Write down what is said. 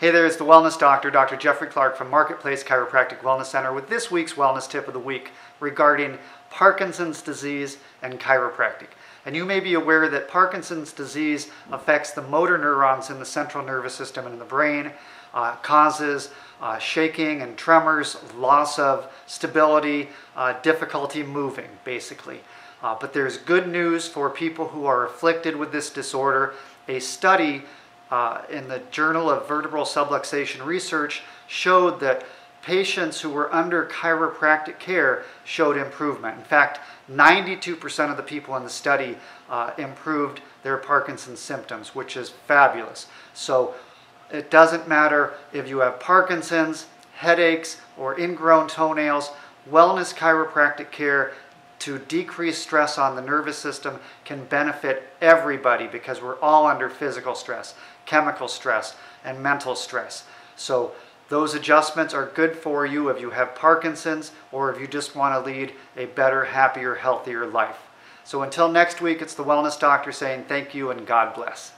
Hey there, it's the Wellness Doctor, Dr. Jeffrey Clark from Marketplace Chiropractic Wellness Center with this week's Wellness Tip of the Week regarding Parkinson's disease and chiropractic. And you may be aware that Parkinson's disease affects the motor neurons in the central nervous system and in the brain, causes shaking and tremors, loss of stability, difficulty moving, basically. But there's good news for people who are afflicted with this disorder. A study in the Journal of Vertebral Subluxation Research showed that patients who were under chiropractic care showed improvement. In fact, 92% of the people in the study improved their Parkinson's symptoms, which is fabulous. So it doesn't matter if you have Parkinson's, headaches, or ingrown toenails, wellness chiropractic care to decrease stress on the nervous system can benefit everybody because we're all under physical stress, chemical stress, and mental stress. So those adjustments are good for you if you have Parkinson's or if you just want to lead a better, happier, healthier life. So until next week, it's the Wellness Doctor saying thank you and God bless.